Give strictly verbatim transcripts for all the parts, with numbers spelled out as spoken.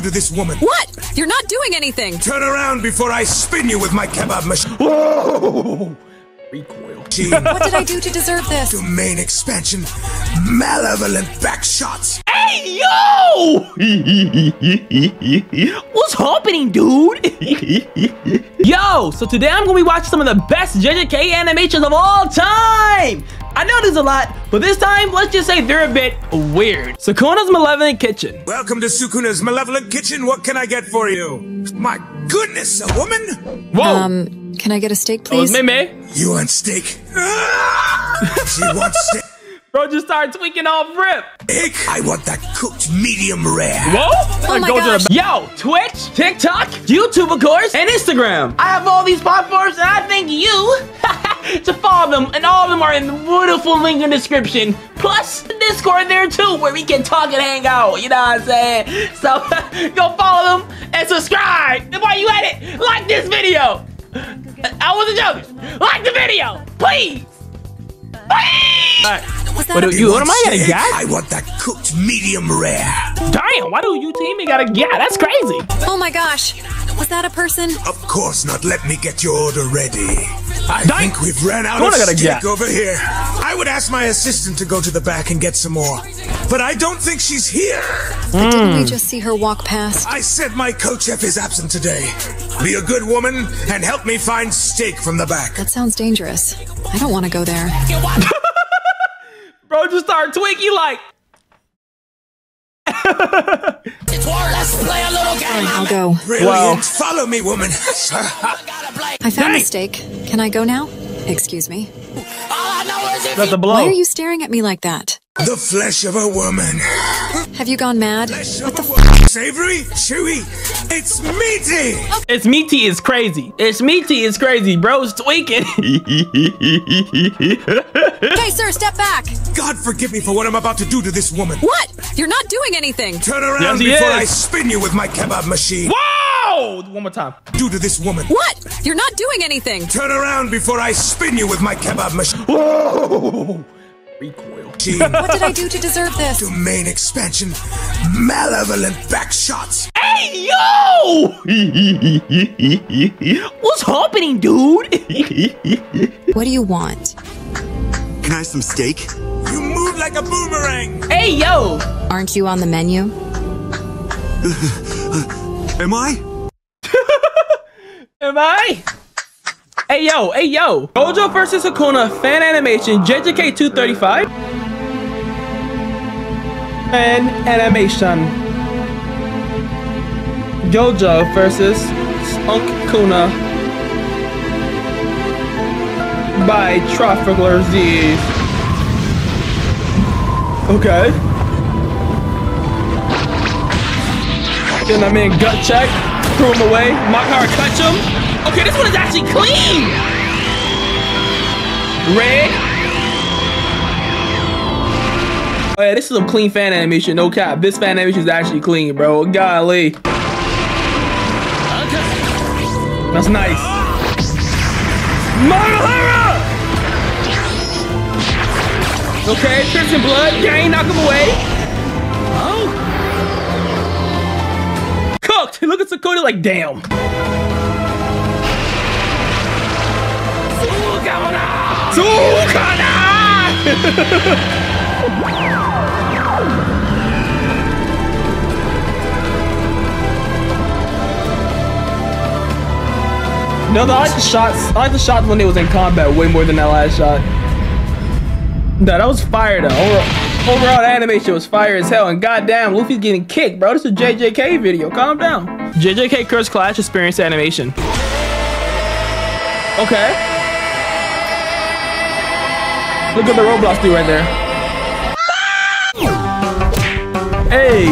do to this woman? What? You're not doing anything. Turn around before I spin you with my kebab machine. Whoa! Recoil. What did I do to deserve this? Domain expansion, malevolent back shots. Hey, yo! What's happening, dude? Yo, so today I'm gonna be watching some of the best J J K animations of all time. I know there's a lot, but this time, let's just say they're a bit weird. Sukuna's Malevolent Kitchen. Welcome to Sukuna's Malevolent Kitchen. What can I get for you? My goodness, a woman? Whoa. Um, Can I get a steak, please? Oh, Meme. You want steak? She wants steak. Bro, just started tweaking off rip. Egg, I want that cooked medium rare. Whoa! Oh my gosh. Yo, Twitch, TikTok, YouTube, of course, and Instagram. I have all these platforms, and I think you to follow them, and all of them are in the beautiful link in the description. Plus, the Discord there, too, where we can talk and hang out. You know what I'm saying? So, go follow them and subscribe. And while you at it, like this video. I wasn't joking. Like the video, please. Please. Right. What do you? What am I gonna get? I want that cooked medium rare. Damn! Why do you team me gotta get? That's crazy. Oh my gosh! Was that a person? Of course not. Let me get your order ready. I Dang. think we've ran out of steak get. over here. I would ask my assistant to go to the back and get some more, but I don't think she's here. But mm. didn't we just see her walk past? I said my co-chef is absent today. Be a good woman and help me find steak from the back. That sounds dangerous. I don't want to go there. Bro, just start twinkie like. Let's play a little game. Fine, I'll go. Brilliant. Wow. Follow me, woman. I found Dang. a steak. Can I go now? Excuse me. All I know is if That's a blow. Why are you staring at me like that? The flesh of a woman. Have you gone mad? Flesh what the f Savory? Chewy? It's meaty! It's meaty is crazy. It's meaty is crazy. Bro's tweaking. Hey, sir, step back. God forgive me for what I'm about to do to this woman. What? You're not doing anything. Turn around yes, before is. I spin you with my kebab machine. Whoa! One more time. Do to this woman. What? You're not doing anything. Turn around before I spin you with my kebab machine. Whoa! Recoil. What did I do to deserve this? Domain expansion, malevolent back shots. Hey, yo! What's happening, dude? What do you want? Can I have some steak? You move like a boomerang. Hey, yo! Aren't you on the menu? Uh, uh, am I? Am I? Hey yo, hey yo! Gojo versus Sukuna fan animation J J K two thirty-five. Fan animation. Gojo versus Sukuna by TrafficlerZ. Okay. Then I'm in gut check. Threw him away. My car touch him. Okay, this one is actually clean. Red. Oh yeah, this is a clean fan animation, no cap. This fan animation is actually clean, bro. Golly. That's nice. Murder! Okay, trips in blood. Gang, knock him away. Oh. Cooked. Look at Sukuna like, damn. Sukuna! No, I like the shots. I like the shots when it was in combat way more than that last shot. No, that was fire though. Overall, overall the animation was fire as hell. And goddamn, Luffy's getting kicked, bro. This is a J J K video. Calm down. J J K Curse Clash Experience animation. Okay. Look at the Roblox dude right there. Hey.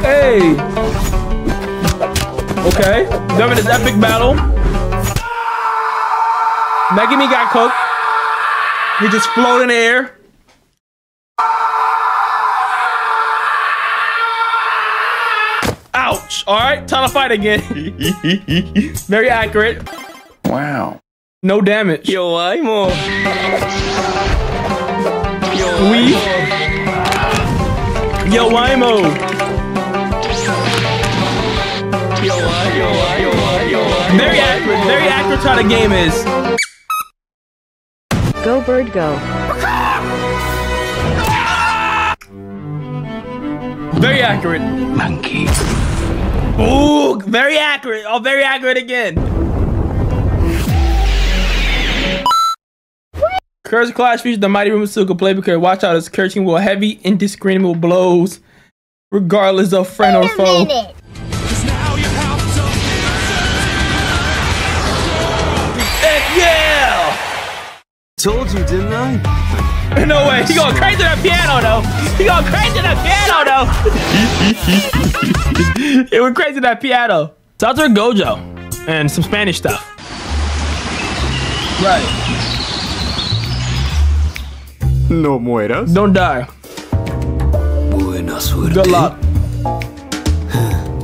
Hey. Okay. During this epic battle. Megumi got cooked. He just floated in the air. Ouch. Alright, time to fight again. Very accurate. Wow. No damage. Yo, I'm on. We. Yo, Wimo! Yo, I, yo, I, yo, I, yo, I, very accurate, very accurate how the game is. Go, bird, go. Very accurate. Monkey. Ooh, very accurate. Oh, very accurate again. Curse Clash features the mighty room Suka play because watch out, it's cursing will heavy, indiscriminable blows, regardless of friend or foe. Minute. Yeah! Told you, didn't I? No way, he going crazy to that piano though. He going crazy to that piano though. It went crazy to that piano. Shout out to Gojo and some Spanish stuff. Right. No mueras. Don't die. Buena suerte. Good luck.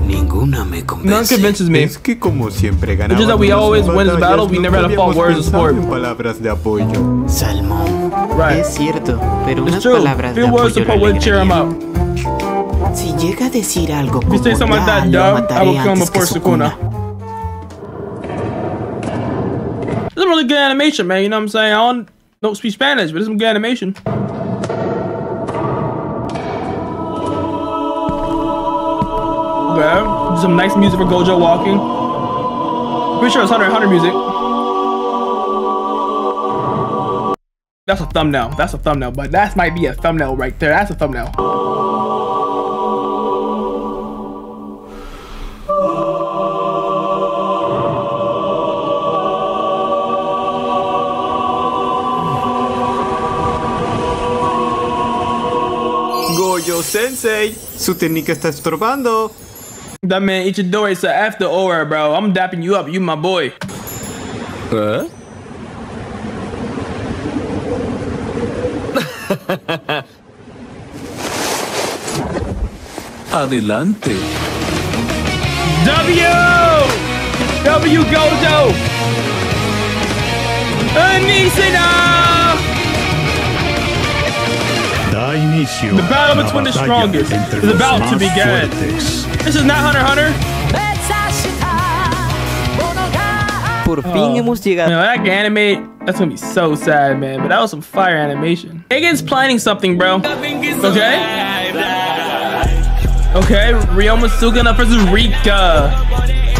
Ninguna me convence. None convinces me. Es que como siempre ganamos. It's just that we always win this battle. We never had to fault words of sport. Palabras de apoyo. Salmón. Right. Es cierto, pero unas palabras de apoyo. Few words of support would cheer him up. Si llega a decir algo como tal, lo mataré antes que Sukuna. This is a really good animation, man. You know what I'm saying? I don't Don't speak Spanish, but it's some good animation. Okay. Some nice music for Gojo walking. Pretty sure it's one hundred one hundred music. That's a thumbnail. That's a thumbnail, but that might be a thumbnail right there. That's a thumbnail. Sensei, su técnica está estorbando. That man Ichidori said after aura, bro. I'm dapping you up, you my boy. Huh? Adelante. W! W Gojo! Anisina! The battle between the strongest is about to begin. This is not Hunter Hunter. Por fin hemos llegado. No, that anime, that's gonna be so sad, man. But that was some fire animation. Egan's planning something, bro. Okay. Okay, Ryoma Sukuna versus Rika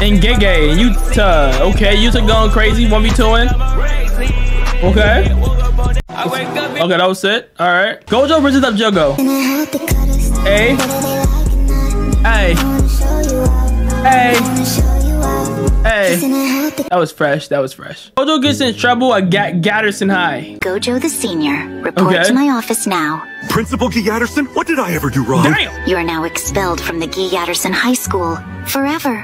and Gege and Yuta. Okay, Yuta going crazy, one v two-ing. Okay. Okay, that was it. All right. Gojo versus up Jogo. Hey. Hey. Hey. Hey. That was fresh. That was fresh. Gojo gets in trouble at Gyatterson High. Gojo the senior. Report okay. to my office now. Principal Gyatterson? What did I ever do wrong? Damn. You are now expelled from the Gyatterson High School. Forever.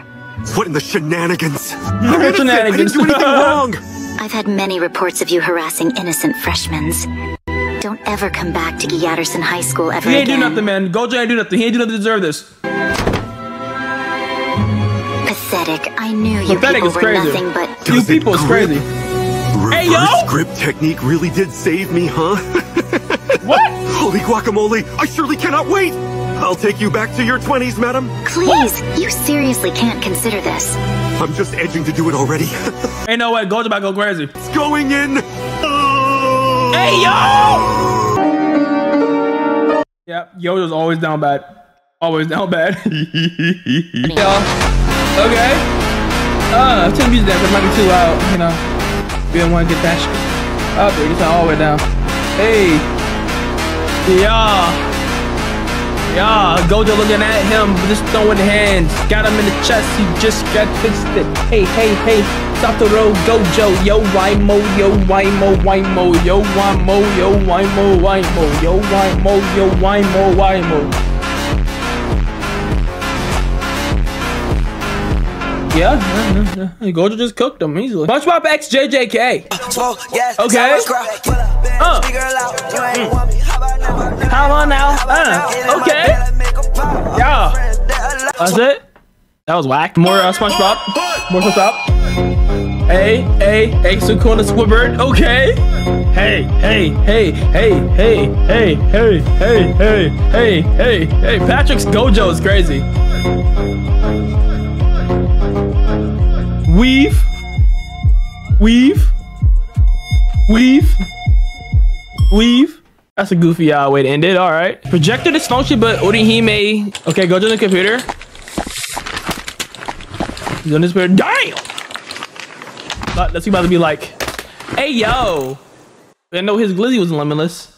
What in the shenanigans? I'm shenanigans. I didn't do anything wrong. I've had many reports of you harassing innocent freshmen. Don't ever come back to Gyatterson High School ever again. He ain't again. do nothing, man. Gojo ain't do nothing. He ain't do nothing to deserve this. Pathetic. I knew you Pathetic people is were crazy. nothing but... You people is crazy. Reverse hey, yo! grip technique really did save me, huh? What? Holy guacamole! I surely cannot wait! I'll take you back to your twenties, madam. Please, what? You seriously can't consider this. I'm just edging to do it already. Ain't no way, Gojo about to go crazy. It's going in. Oh. Hey, yo! Yep, yeah, Yojo's always down bad. Always down bad. Yeah. Okay. Uh, I'm trying to use that, but it might be too loud, you know. We don't want to get that shit up there. Get that all the way down. Hey. Yeah. Yeah, Gojo looking at him, just throwing hands. Got him in the chest, he just got fisted. Hey, hey, hey, stop the road, Gojo. Yo, Wimo, yo, Wimo, Wimo, yo, Wimo, yo, Wimo, Wimo, yo, Wimo, yo, Wimo, Wimo. Yeah, yeah, yeah, yeah. Gojo just cooked him easily. SpongeBob X J J K. Okay. Uh. Mm. How on now? Uh, okay. Yeah. That's it. That was whack. More uh, SpongeBob. More SpongeBob. Hey, hey, hey, Sukuna Squidboard, okay? Hey, hey, hey, hey, hey, hey, hey, hey, hey, hey, hey, hey, Patrick's Gojo is crazy. Weave. Weave. Weave. Weave. That's a goofy uh, way to end it, alright. Projector dysfunction, but Orihime. Okay, go to the computer. He's on this computer. Damn! That's about to be like, hey, yo. I didn't know his glizzy was limitless.